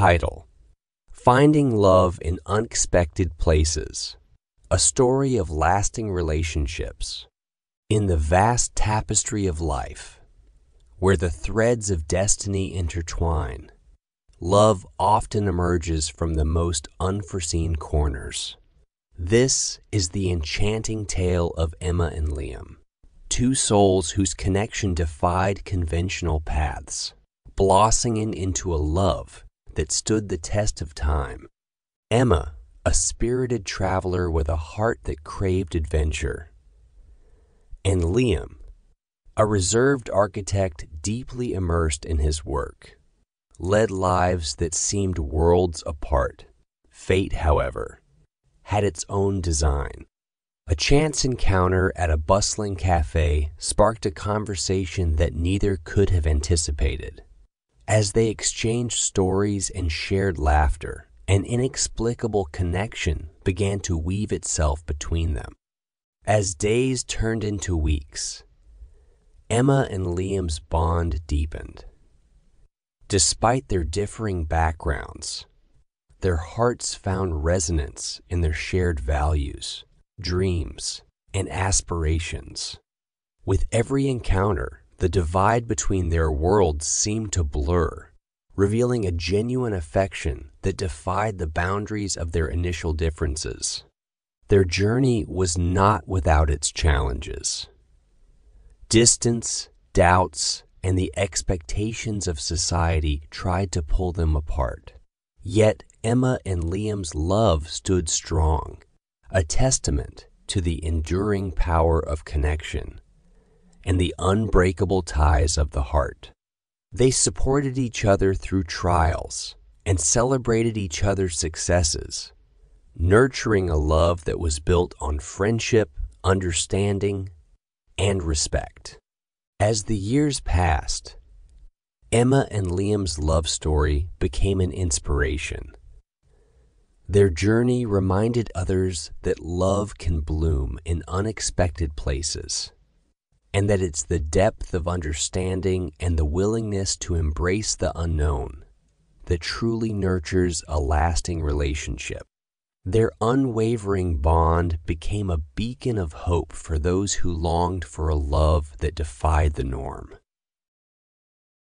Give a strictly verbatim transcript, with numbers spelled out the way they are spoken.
Title: Finding Love in Unexpected Places, a Story of Lasting Relationships. In the vast tapestry of life, where the threads of destiny intertwine, love often emerges from the most unforeseen corners. This is the enchanting tale of Emma and Liam, two souls whose connection defied conventional paths, blossoming into a love that stood the test of time. Emma, a spirited traveler with a heart that craved adventure, and Liam, a reserved architect deeply immersed in his work, led lives that seemed worlds apart. Fate, however, had its own design. A chance encounter at a bustling cafe sparked a conversation that neither could have anticipated. As they exchanged stories and shared laughter, an inexplicable connection began to weave itself between them. As days turned into weeks, Emma and Liam's bond deepened. Despite their differing backgrounds, their hearts found resonance in their shared values, dreams, and aspirations. With every encounter, the divide between their worlds seemed to blur, revealing a genuine affection that defied the boundaries of their initial differences. Their journey was not without its challenges. Distance, doubts, and the expectations of society tried to pull them apart. Yet Emma and Liam's love stood strong, a testament to the enduring power of connection and the unbreakable ties of the heart. They supported each other through trials and celebrated each other's successes, nurturing a love that was built on friendship, understanding, and respect. As the years passed, Emma and Liam's love story became an inspiration. Their journey reminded others that love can bloom in unexpected places, and that it's the depth of understanding and the willingness to embrace the unknown that truly nurtures a lasting relationship. Their unwavering bond became a beacon of hope for those who longed for a love that defied the norm.